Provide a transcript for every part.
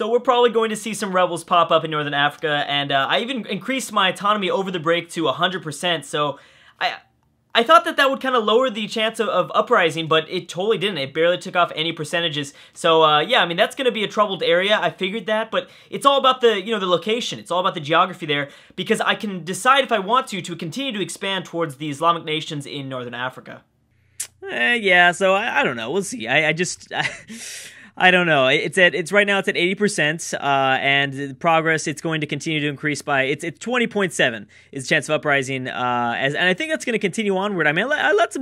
So we're probably going to see some rebels pop up in northern Africa, and I even increased my autonomy over the break to 100%, so I thought that would kind of lower the chance of uprising, but it totally didn't. It barely took off any percentages. So, yeah, I mean, that's going to be a troubled area. I figured that, but it's all about the, you know, the location. It's all about the geography there, because I can decide if I want to continue to expand towards the Islamic nations in northern Africa. Yeah, so I don't know. We'll see. I don't know. It's right now. It's at 80%, and the progress. It's going to continue to increase by. It's 20.7 is the chance of uprising. And I think that's going to continue onward. I mean, I let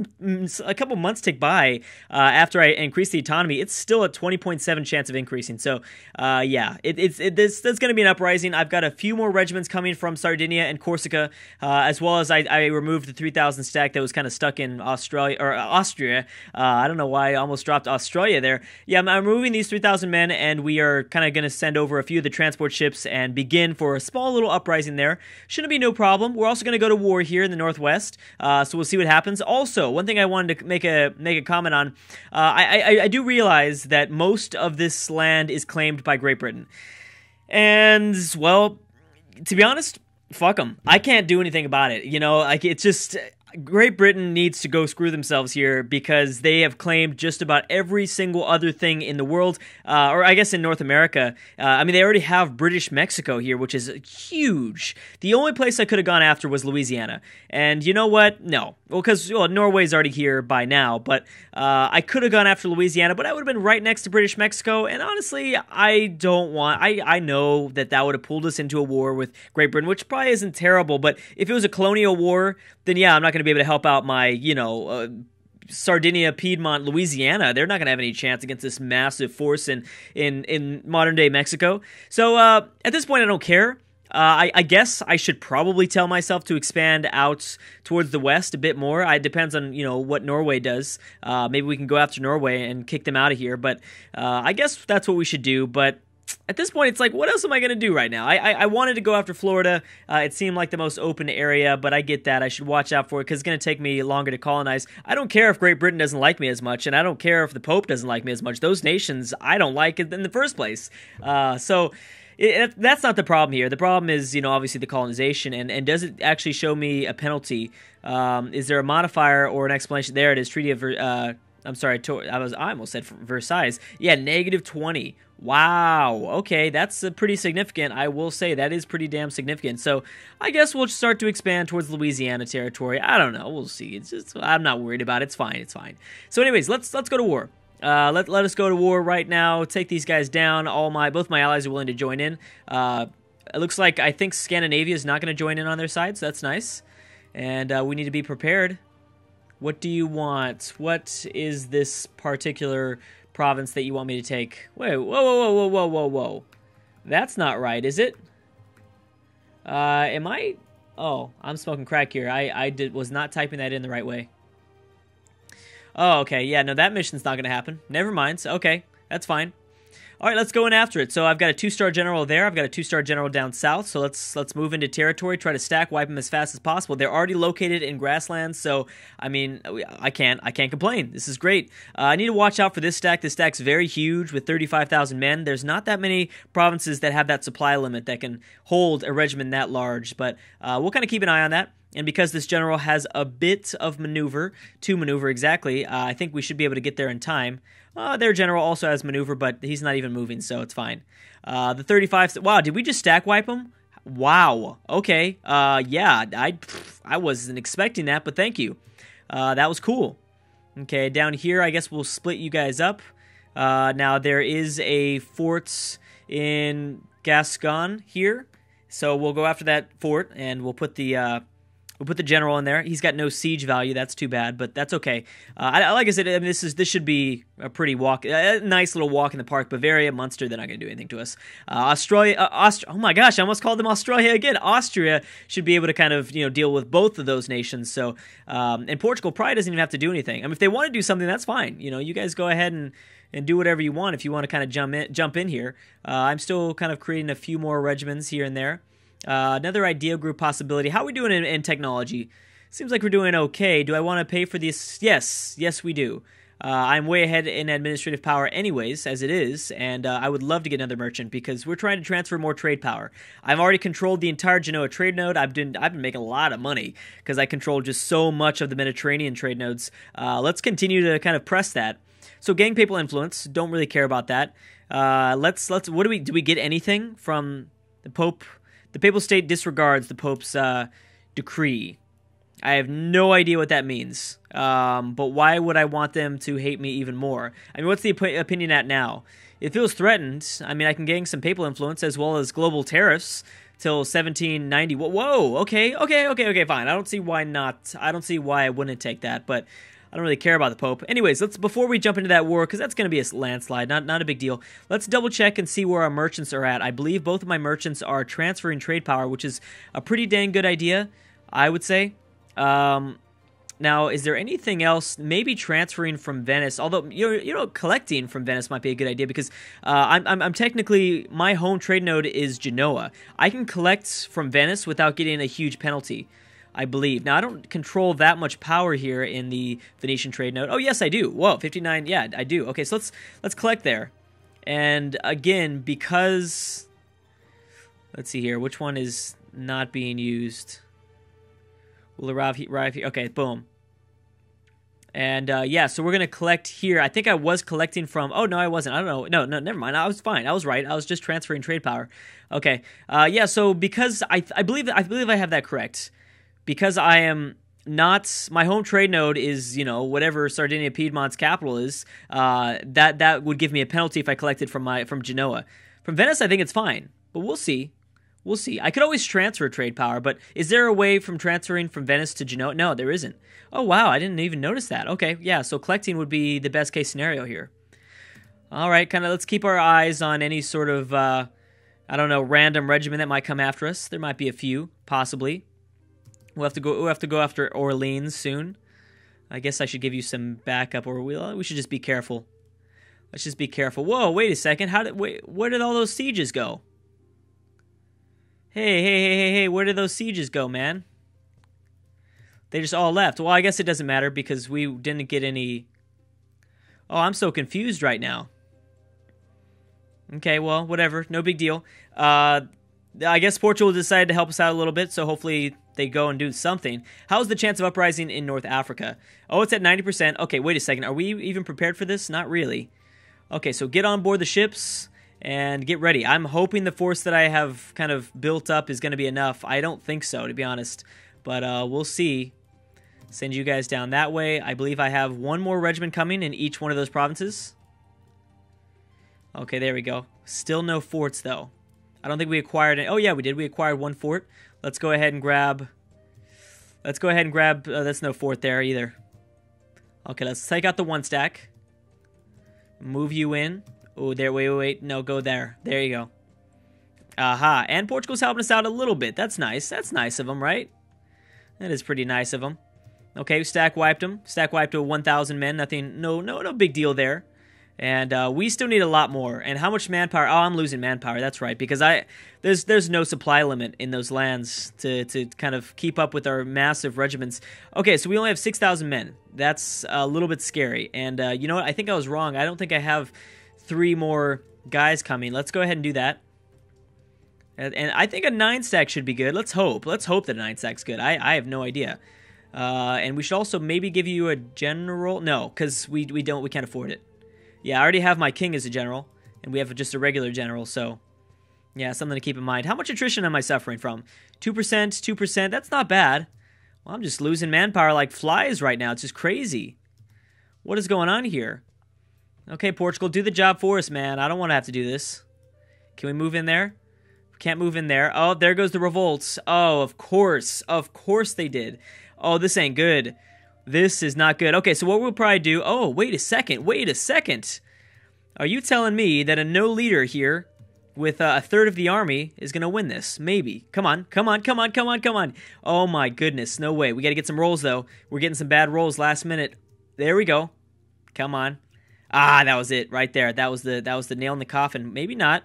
a couple months tick by after I increased the autonomy. It's still at 20.7 chance of increasing. So, yeah, there's going to be an uprising. I've got a few more regiments coming from Sardinia and Corsica, as well as I removed the 3,000 stack that was kind of stuck in Austria. I don't know why I almost dropped Australia there. Yeah, I'm removing these 3,000 men, and we are kind of going to send over a few of the transport ships and begin for a small little uprising there. Shouldn't be no problem. We're also going to go to war here in the northwest, so we'll see what happens. Also, one thing I wanted to make a comment on, I do realize that most of this land is claimed by Great Britain. And, well, to be honest, fuck them. I can't do anything about it. You know, like, it's just... Great Britain needs to go screw themselves here, because they have claimed just about every single other thing in the world, or I guess in North America. I mean, they already have British Mexico here, which is huge. The only place I could have gone after was Louisiana. And you know what? No. Well, because Norway's already here by now, but I could have gone after Louisiana, but I would have been right next to British Mexico, and honestly, I don't want... I know that would have pulled us into a war with Great Britain, which probably isn't terrible, but if it was a colonial war, then yeah, I'm not going to be able to help out my, Sardinia-Piedmont, Louisiana. They're not going to have any chance against this massive force in modern-day Mexico. So at this point, I don't care. I guess I should probably tell myself to expand out towards the west a bit more. It depends on, what Norway does. Maybe we can go after Norway and kick them out of here. But I guess that's what we should do. But at this point, it's like, what else am I going to do right now? I wanted to go after Florida. It seemed like the most open area, but I get that. I should watch out for it, because it's going to take me longer to colonize. I don't care if Great Britain doesn't like me as much, and I don't care if the Pope doesn't like me as much. Those nations, I don't like in the first place. So... that's not the problem here. The problem is, obviously the colonization, and does it actually show me a penalty? Is there a modifier or an explanation? There it is, Treaty of, I'm sorry, I almost said Versailles. Yeah, -20. Wow, okay, that's pretty significant. I will say that is pretty damn significant. So I guess we'll start to expand towards Louisiana territory. I don't know, we'll see. It's just, I'm not worried about it. It's fine, it's fine. So anyways, let's go to war. Let us go to war right now. Take these guys down. Both my allies are willing to join in. It looks like I think Scandinavia is not going to join in on their side, so that's nice. And we need to be prepared. What do you want? What is this particular province that you want me to take? Wait, whoa. That's not right, is it? Am I? Oh, I'm smoking crack here. I was not typing that in the right way. Oh, okay, yeah, no, that mission's not going to happen. Never mind, so, okay, that's fine. All right, let's go in after it. So I've got a 2-star general there. I've got a 2-star general down south, so let's move into territory, try to stack, wipe them as fast as possible. They're already located in grasslands, so, I mean, I can't complain. This is great. I need to watch out for this stack. This stack's very huge with 35,000 men. There's not that many provinces that have that supply limit that can hold a regiment that large, but we'll kind of keep an eye on that. And because this general has a bit of maneuver, exactly, I think we should be able to get there in time. Their general also has maneuver, but he's not even moving, so it's fine. The 35... Wow, did we just stack wipe him? Wow. Okay. Yeah, I wasn't expecting that, but thank you. That was cool. Okay, down here, I guess we'll split you guys up. Now, there is a fort in Gascon here, so we'll go after that fort, and we'll put the... We'll put the general in there. He's got no siege value. That's too bad, but that's okay. Like I said, I mean, this should be a pretty walk, a nice little walk in the park. Bavaria, Munster, they're not going to do anything to us. Australia, oh my gosh, I almost called them Australia again. Austria should be able to kind of deal with both of those nations. So, and Portugal probably doesn't even have to do anything. I mean, if they want to do something, that's fine. You guys go ahead and do whatever you want. If you want to kind of jump in here, I'm still kind of creating a few more regiments here and there. Another ideal group possibility. How are we doing in technology? Seems like we're doing okay. Do I want to pay for this? Yes, we do. I'm way ahead in administrative power anyways, as it is, and I would love to get another merchant because we're trying to transfer more trade power. I've already controlled the entire Genoa trade node. I've been making a lot of money because I control just so much of the Mediterranean trade nodes. Let's continue to kind of press that. So gang papal influence, don't really care about that. Let's what do we get anything from the Pope? The Papal State disregards the Pope's decree. I have no idea what that means, but why would I want them to hate me even more? I mean, what's the opinion at now? It feels threatened. I mean, I can gain some papal influence as well as global tariffs till 1790. Whoa, okay, fine. I don't see why not. I don't see why I wouldn't take that, but I don't really care about the Pope. Anyways, let's before we jump into that war, because that's going to be a landslide, not a big deal, let's double-check and see where our merchants are at. I believe both of my merchants are transferring trade power, which is a pretty dang good idea, I would say. Now, is there anything else? Maybe transferring from Venice, although, you know, collecting from Venice might be a good idea because I'm technically, my home trade node is Genoa. I can collect from Venice without getting a huge penalty, I believe. Now, I don't control that much power here in the Venetian trade node. Oh, yes, I do. Whoa, 59, yeah, I do. Okay, so let's collect there. And again, because, let's see here, which one is not being used? Will arrive here. Okay, boom. And, yeah, so we're going to collect here. I think I was collecting from... Oh, no, I wasn't. I don't know. No, never mind. I was fine. I was right. I was just transferring trade power. Okay. Yeah, so because I believe I have that correct. Because I am not... My home trade node is, you know, whatever Sardinia-Piedmont's capital is. That would give me a penalty if I collected from Genoa. From Venice, I think it's fine. But we'll see. We'll see. I could always transfer trade power, but is there a way from transferring from Venice to Genoa? No, there isn't. Oh, wow. I didn't even notice that. Okay, yeah, so collecting would be the best case scenario here. All right, kind of let's keep our eyes on any sort of, I don't know, random regiment that might come after us. There might be a few, possibly. We'll have to go after Orleans soon. I guess I should give you some backup, or we should just be careful. Let's just be careful. Whoa, wait a second. Where did all those sieges go? Hey, where did those sieges go, man? They just all left. Well, I guess it doesn't matter because we didn't get any... Oh, I'm so confused right now. Okay, well, whatever. No big deal. I guess Portugal decided to help us out a little bit, so hopefully they go and do something. How's the chance of uprising in North Africa? Oh, it's at 90%. Okay, wait a second. Are we even prepared for this? Not really. Okay, so get on board the ships... and get ready. I'm hoping the force that I have kind of built up is going to be enough. I don't think so, to be honest. But we'll see. Send you guys down that way. I believe I have one more regiment coming in each one of those provinces. Okay, there we go. Still no forts, though. I don't think we acquired any. Oh, yeah, we did. We acquired one fort. Let's go ahead and grab... that's no fort there, either. Okay, let's take out the one stack. Move you in. Oh, there, wait. No, go there. There you go. Aha. And Portugal's helping us out a little bit. That's nice. That's nice of them, right? That is pretty nice of them. Okay, stack wiped them. Stack wiped to 1,000 men. Nothing, no big deal there. And we still need a lot more. And how much manpower? Oh, I'm losing manpower. That's right, because there's no supply limit in those lands to kind of keep up with our massive regiments. Okay, so we only have 6,000 men. That's a little bit scary. And you know what? I think I was wrong. I don't think I have... 3 more guys coming. Let's go ahead and do that. And I think a 9-stack should be good. Let's hope. Let's hope that a 9-stack's good. I have no idea. And we should also maybe give you a general. No, because we can't afford it. Yeah, I already have my king as a general. And we have just a regular general, so... yeah, something to keep in mind. How much attrition am I suffering from? 2%, 2%. That's not bad. Well, I'm just losing manpower like flies right now. It's just crazy. What is going on here? Okay, Portugal, do the job for us, man. I don't want to have to do this. Can we move in there? We can't move in there. Oh, there goes the revolts. Oh, of course. Of course they did. Oh, this ain't good. This is not good. Okay, so what we'll probably do... Oh, wait a second. Wait a second. Are you telling me that a no leader here with a third of the army is going to win this? Maybe. Come on. Come on. Come on. Come on. Come on. Oh, my goodness. No way. We got to get some rolls, though. We're getting some bad rolls last minute. There we go. Come on. Ah, that was it right there. That was the nail in the coffin. Maybe not.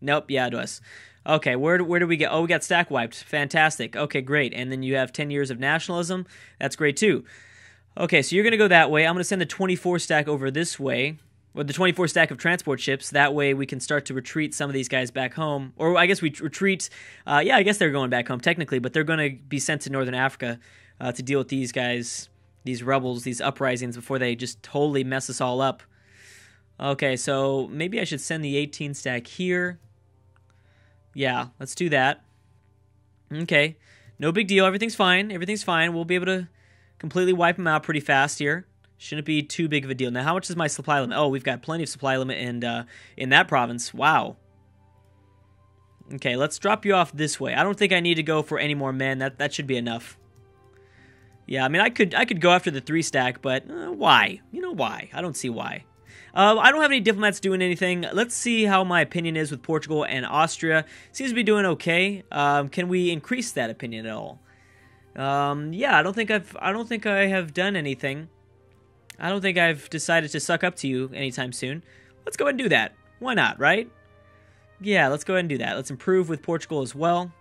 Nope. Yeah, it was. Okay, where do we go? Oh, we got stack wiped. Fantastic. Okay, great. And then you have 10 years of nationalism. That's great too. Okay, so you're going to go that way. I'm going to send the 24 stack over this way, or the 24 stack of transport ships. That way we can start to retreat some of these guys back home. Or I guess we retreat. Yeah, I guess they're going back home technically, but they're going to be sent to Northern Africa to deal with these guys, these rebels, these uprisings before they just totally mess us all up. Okay, so maybe I should send the 18 stack here. Yeah, let's do that. Okay, no big deal. Everything's fine. Everything's fine. We'll be able to completely wipe them out pretty fast here. Shouldn't be too big of a deal. Now, how much is my supply limit? Oh, we've got plenty of supply limit in that province. Wow. Okay, let's drop you off this way. I don't think I need to go for any more men. That should be enough. Yeah, I mean, I could go after the 3 stack, but why? You know why? I don't see why. I don't have any diplomats doing anything. Let's see how my opinion is with Portugal and Austria. Seems to be doing okay. Can we increase that opinion at all? Yeah, I don't think I have done anything. I don't think I've decided to suck up to you anytime soon. Let's go ahead and do that. Why not, right? Yeah, let's go ahead and do that. Let's improve with Portugal as well.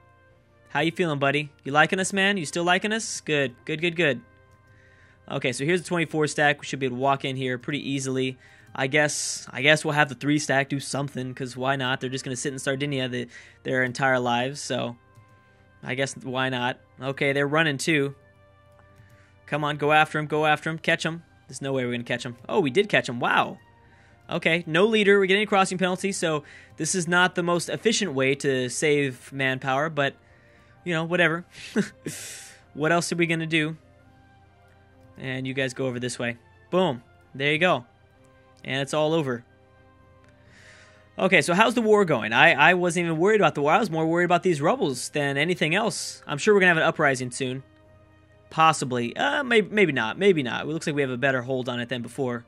How you feeling, buddy? You liking us, man? You still liking us? Good, good, good, good. Okay, so here's the 24 stack. We should be able to walk in here pretty easily. I guess we'll have the 3 stack do something, because why not? They're just going to sit in Sardinia their entire lives, so I guess why not? Okay, they're running too. Come on, go after him, go after him. Catch him. There's no way we're going to catch him. Oh, we did catch him. Wow. Okay, no leader. We're getting a crossing penalty, so this is not the most efficient way to save manpower, but, you know, whatever. What else are we going to do? And you guys go over this way. Boom. There you go. And it's all over. Okay, so how's the war going? I wasn't even worried about the war. I was more worried about these rebels than anything else. I'm sure we're going to have an uprising soon. Possibly. Maybe not. Maybe not. It looks like we have a better hold on it than before.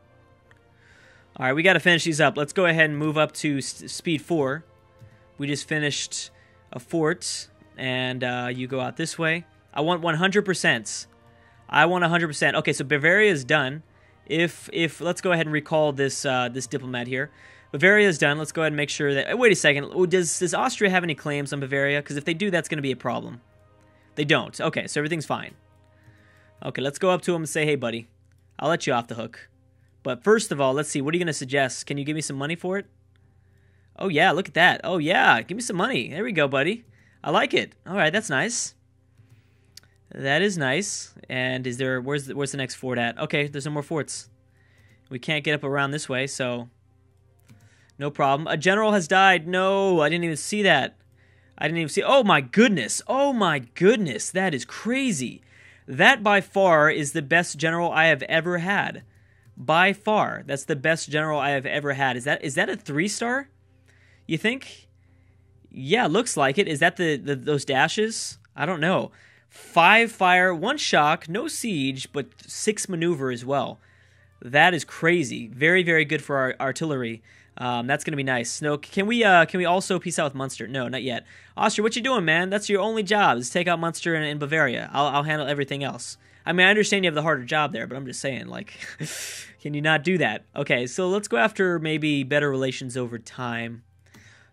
All right, we got to finish these up. Let's go ahead and move up to speed 4. We just finished a fort. And you go out this way. I want 100%. I want 100%. Okay, so Bavaria is done. If let's go ahead and recall this this diplomat here. Bavaria is done. Let's go ahead and make sure that... Wait a second. Oh, does Austria have any claims on Bavaria? Because if they do, that's going to be a problem. They don't. Okay, so everything's fine. Okay, let's go up to him and say, hey, buddy, I'll let you off the hook. But first of all, let's see. What are you going to suggest? Can you give me some money for it? Oh, yeah, look at that. Oh, yeah, give me some money. There we go, buddy. I like it. All right, that's nice. That is nice. And is there... Where's the next fort at? Okay, there's no more forts. We can't get up around this way, so... No problem. A general has died. No, I didn't even see that. I didn't even see... Oh, my goodness. Oh, my goodness. That is crazy. That, by far, is the best general I have ever had. By far. That's the best general I have ever had. Is that a 3-star? You think? Yeah, looks like it. Is that those dashes? I don't know. 5 fire, 1 shock, no siege, but 6 maneuver as well. That is crazy. Very, very good for our artillery. That's going to be nice. No, can we also peace out with Munster? No, not yet. Austria, what you doing, man? That's your only job, is take out Munster and Bavaria. I'll handle everything else. I mean, I understand you have the harder job there, but I'm just saying, like, can you not do that? Okay, so let's go after maybe better relations over time.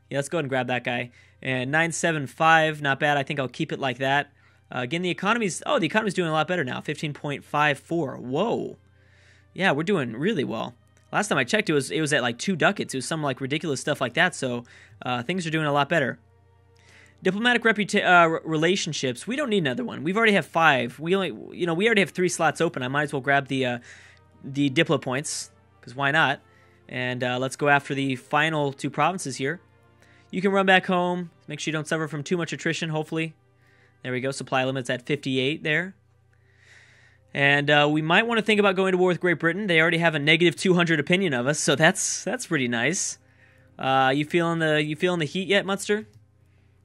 Yeah, let's go ahead and grab that guy. And 975, not bad. I think I'll keep it like that. Again, the economy's doing a lot better now. 15.54. Whoa. Yeah, we're doing really well. Last time I checked, it was at like 2 ducats. It was some like ridiculous stuff like that. So things are doing a lot better. Diplomatic relationships. We don't need another one. We've already have 5. We already have 3 slots open. I might as well grab the diplo points, because why not? And let's go after the final 2 provinces here. You can run back home. Make sure you don't suffer from too much attrition. Hopefully, there we go. Supply limit's at 58 there. And we might want to think about going to war with Great Britain. They already have a negative 200 opinion of us, so that's pretty nice. You feeling the heat yet, Munster?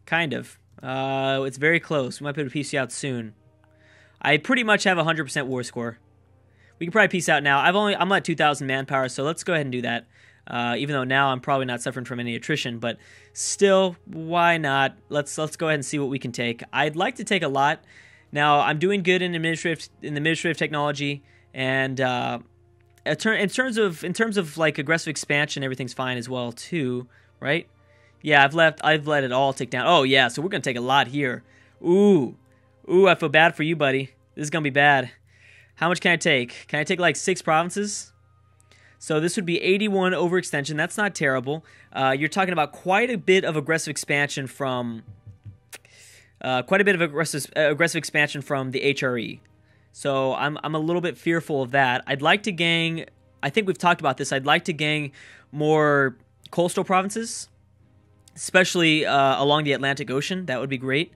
Kind of. It's very close. We might be able to peace you out soon. I pretty much have 100% war score. We can probably peace out now. I'm at 2,000 manpower, so let's go ahead and do that. Even though now I'm probably not suffering from any attrition, but still, why not? Let's go ahead and see what we can take. I'd like to take a lot. Now, I'm doing good in administrative technology, and in terms of like aggressive expansion, everything's fine as well too, right? Yeah, I've let it all take down. Oh yeah, so we're gonna take a lot here. Ooh, I feel bad for you, buddy. This is gonna be bad. How much can I take? Can I take like 6 provinces? So this would be 81 overextension. That's not terrible. You're talking about quite a bit of aggressive expansion from aggressive expansion from the HRE. So I'm a little bit fearful of that. I'd like to gang. I think we've talked about this. I'd like to gang more coastal provinces, especially along the Atlantic Ocean. That would be great.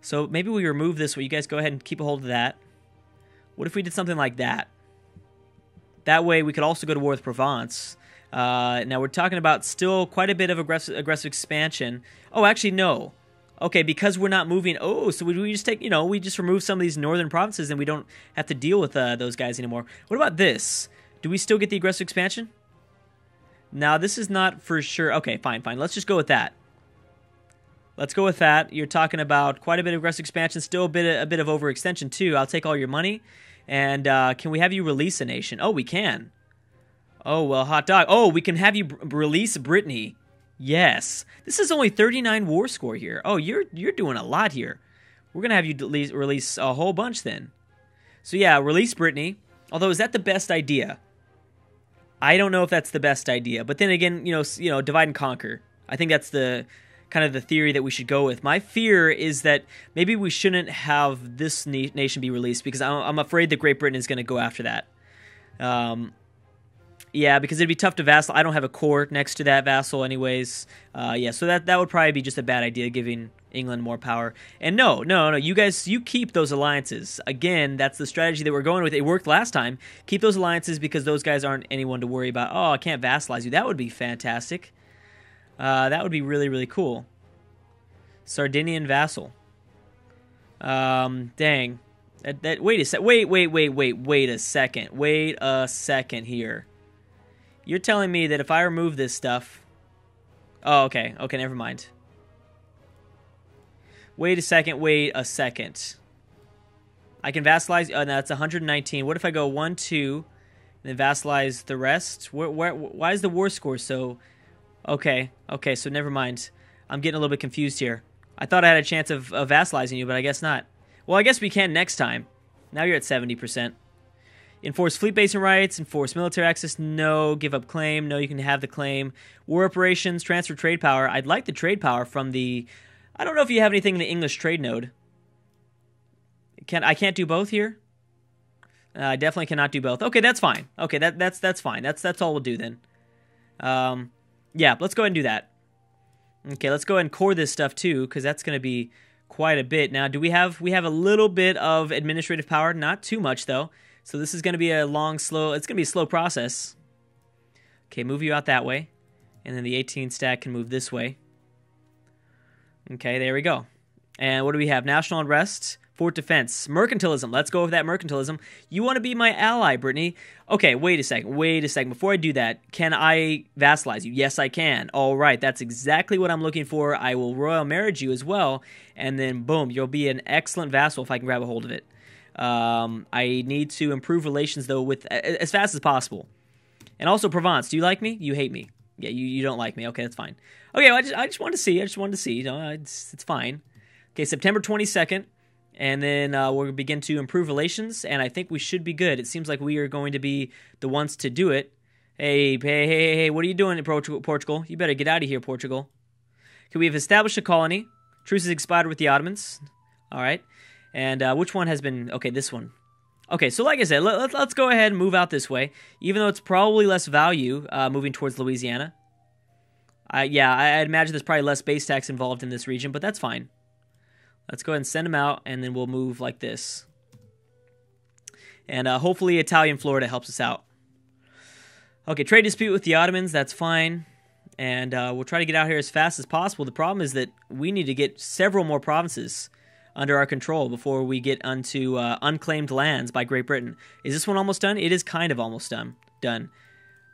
So maybe we remove this. Will you guys go ahead and keep a hold of that? What if we did something like that? That way we could also go to war with Provence. Now we're talking about still quite a bit of aggressive expansion. Oh, actually no. Okay, because we're not moving. Oh, so we just take, you know, we just remove some of these northern provinces and we don't have to deal with those guys anymore. What about this? Do we still get the aggressive expansion? Now, this is not for sure. Okay, fine, fine. Let's just go with that. Let's go with that. You're talking about quite a bit of aggressive expansion, still a bit of overextension too. I'll take all your money. And can we have you release a nation? Oh, we can. Oh, well, hot dog. Oh, we can have you release Brittany. Yes. This is only 39 war score here. Oh, you're doing a lot here. We're going to have you release a whole bunch then. So yeah, release Brittany. Although, is that the best idea? I don't know if that's the best idea. But then again, you know, divide and conquer. I think that's the kind of the theory that we should go with. My fear is that maybe we shouldn't have this nation be released because I'm afraid that Great Britain is going to go after that. Yeah, because it'd be tough to vassal. I don't have a court next to that vassal anyways. Yeah, so that would probably be just a bad idea, giving England more power. And no, you guys, you keep those alliances. Again, that's the strategy that we're going with. It worked last time. Keep those alliances because those guys aren't anyone to worry about. Oh, I can't vassalize you. That would be fantastic. That would be really, really cool. Sardinian vassal. Dang. Wait a second. Wait a second here. You're telling me that if I remove this stuff... Oh, okay. Okay, never mind. Wait a second. Wait a second. I can vassalize... Oh, no, that's 119. What if I go 1, 2, and then vassalize the rest? Why is the war score so... Okay, so never mind. I'm getting a little bit confused here. I thought I had a chance of vassalizing you, but I guess not. Well, I guess we can next time. Now you're at 70%. Enforce fleet basin rights, enforce military access, no, give up claim, no, you can have the claim. War operations, transfer trade power. I'd like the trade power from the... I don't know if you have anything in the English trade node. I can't do both here? I definitely cannot do both. Okay, that's fine. Okay, that's fine. That's all we'll do then. Yeah, let's go ahead and do that. Okay, let's go ahead and core this stuff too, because that's going to be quite a bit. Now, do we have a little bit of administrative power? Not too much, though. So this is going to be a long, slow... It's going to be a slow process. Okay, move you out that way. And then the 18 stack can move this way. Okay, there we go. And what do we have? National unrest, fort defense, mercantilism. Let's go with that mercantilism. You want to be my ally, Brittany. Okay, wait a second. Before I do that, can I vassalize you? Yes, I can. All right, that's exactly what I'm looking for. I will royal marriage you as well, and then boom, you'll be an excellent vassal if I can grab a hold of it. I need to improve relations, though, with as fast as possible. And also, Provence, do you like me? You hate me. Yeah, you don't like me. Okay, that's fine. Okay, well, I just wanted to see. You know, it's fine. Okay, September 22nd. And then we'll begin to improve relations, and I think we should be good. It seems like we are going to be the ones to do it. Hey, what are you doing in Portugal? You better get out of here, Portugal. Okay, we have established a colony. Truce has expired with the Ottomans. All right. And which one has been... Okay, this one. Okay, so like I said, let's go ahead and move out this way, even though it's probably less value moving towards Louisiana. I imagine there's probably less base tax involved in this region, but that's fine. Let's go ahead and send them out, and then we'll move like this. And hopefully Italian Florida helps us out. Okay, trade dispute with the Ottomans, that's fine. And we'll try to get out here as fast as possible. The problem is that we need to get several more provinces under our control before we get onto unclaimed lands by Great Britain. Is this one almost done? It is kind of almost done.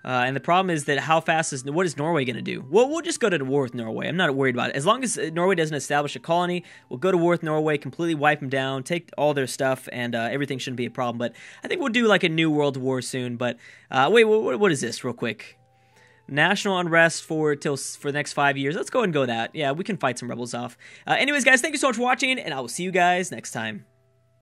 And the problem is that how fast is... What is Norway going to do? Well, we'll just go to war with Norway. I'm not worried about it. As long as Norway doesn't establish a colony, we'll go to war with Norway, completely wipe them down, take all their stuff, and everything shouldn't be a problem. But I think we'll do like a new world war soon. But wait, what is this real quick? National unrest for the next 5 years. Let's go ahead and go that. Yeah, we can fight some rebels off. Anyways, guys, thank you so much for watching, and I will see you guys next time.